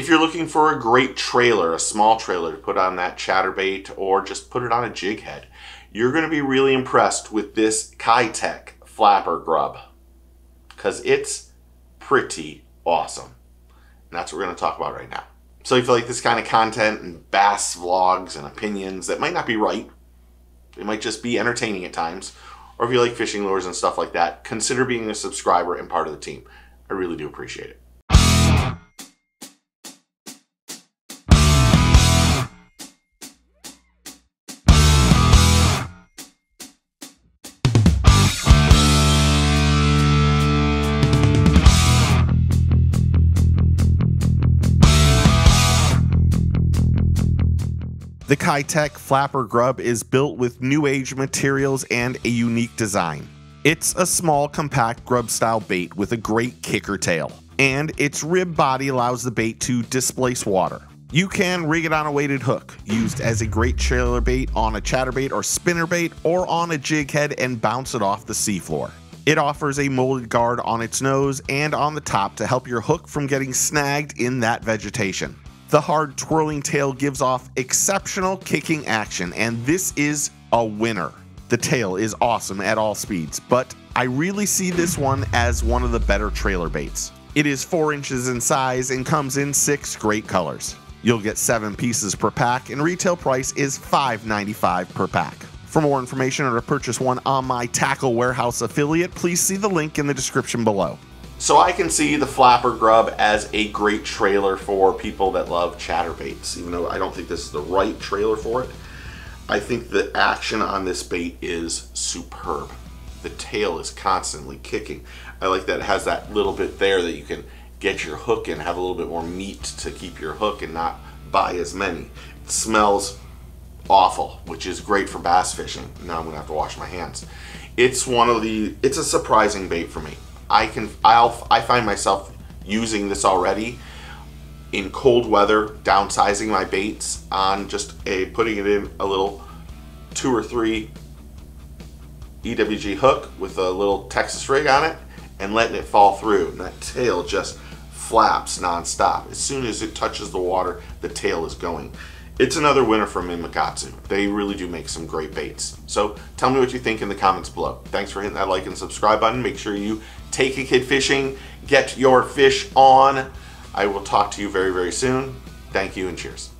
If you're looking for a great trailer, a small trailer to put on that chatterbait or just put it on a jig head, you're going to be really impressed with this Keitech Flapper Grub because it's pretty awesome. And that's what we're going to talk about right now. So if you like this kind of content and bass vlogs and opinions that might not be right, it might just be entertaining at times, or if you like fishing lures and stuff like that, consider being a subscriber and part of the team. I really do appreciate it. The Keitech Flapper Grub is built with new age materials and a unique design. It's a small, compact grub style bait with a great kicker tail, and its rib body allows the bait to displace water. You can rig it on a weighted hook, used as a great trailer bait on a chatterbait or spinnerbait or on a jig head and bounce it off the seafloor. It offers a molded guard on its nose and on the top to help your hook from getting snagged in that vegetation. The hard twirling tail gives off exceptional kicking action, and this is a winner. The tail is awesome at all speeds, but I really see this one as one of the better trailer baits. It is 4 inches in size and comes in 6 great colors. You'll get 7 pieces per pack, and retail price is $5.95 per pack. For more information or to purchase one on my Tackle Warehouse affiliate, please see the link in the description below. So I can see the Flapper Grub as a great trailer for people that love chatterbaits, even though I don't think this is the right trailer for it. I think the action on this bait is superb. The tail is constantly kicking. I like that it has that little bit there that you can get your hook in, have a little bit more meat to keep your hook and not buy as many. It smells awful, which is great for bass fishing. Now I'm gonna have to wash my hands. It's a surprising bait for me. I find myself using this already in cold weather, downsizing my baits on just putting it in a little 2 or 3 EWG hook with a little Texas rig on it and letting it fall through. And that tail just flaps nonstop. As soon as it touches the water, the tail is going. It's another winner from Mimakatsu. They really do make some great baits. So tell me what you think in the comments below. Thanks for hitting that like and subscribe button. Make sure you take a kid fishing, get your fish on. I will talk to you very, very soon. Thank you and cheers.